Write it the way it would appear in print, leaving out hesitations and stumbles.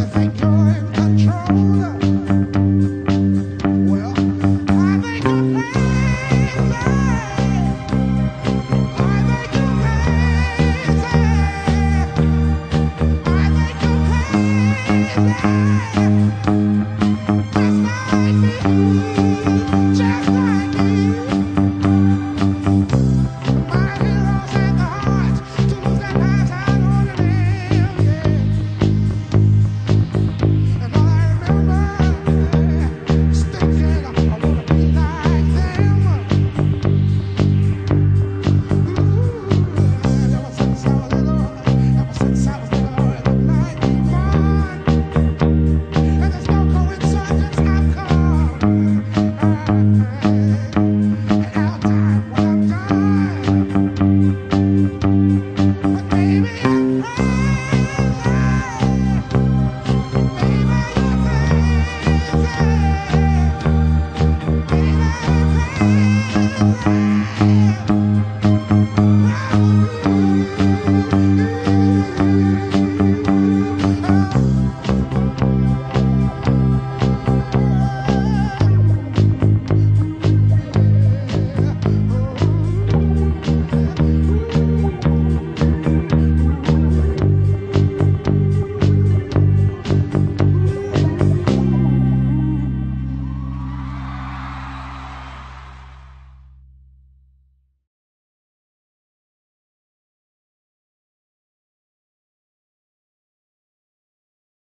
Just like you.